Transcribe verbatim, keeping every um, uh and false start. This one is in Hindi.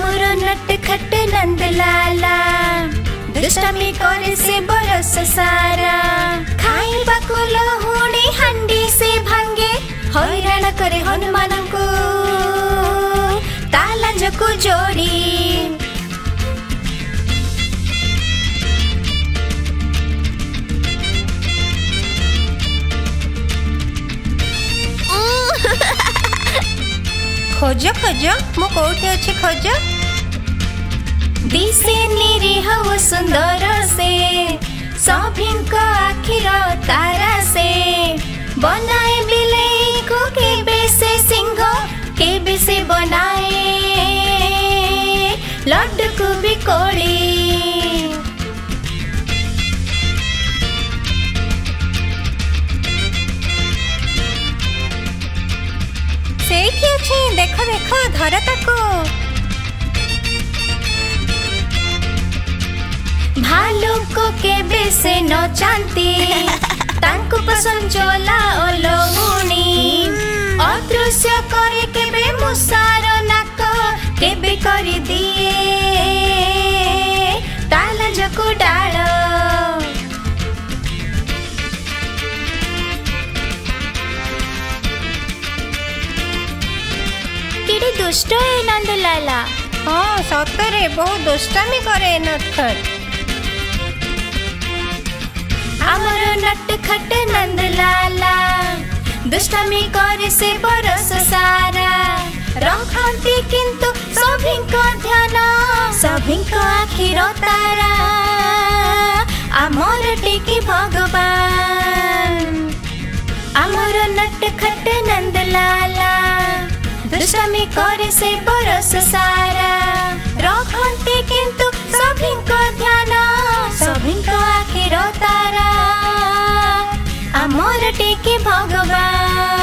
हमरो नटखट नंदलाला दुष्टमी करे से बरस सारा खाई बकुलो हुडी हंडी से भंगे हैरान करे हनुमान को तालंज को जोड़ी। खोज खोज मो कोठे अच्छे खोज दिसे निरीह सुंदर से सभिन को आखिर तारा से बनाए बिलई को केबे से सिंह केबे से बनाए लड्डू को भी कोड़ी। देखो देखो धर ताको भालू को केबे से नचांती तांको पसंद जोला ओलोणी अदृश्य करे केबे मुसार नाको केबे करी दिए ताला जको डालो। दुष्ट है नंदलाला हाँ सतरे बहुत दुष्टामी करे नटखट आमर नटखट नंदलाला दुष्टामी करे से बरस सारा रखती किंतु सभिंको ध्यान सभिंको आखिर तारा आमर टिकी भगवान आमर नटखट नंदलाला दुष्टमी करे से बरस सारा रखते किंतु सभिंको ध्यान सभिंको आखिर तारा आमर टेके भगवान।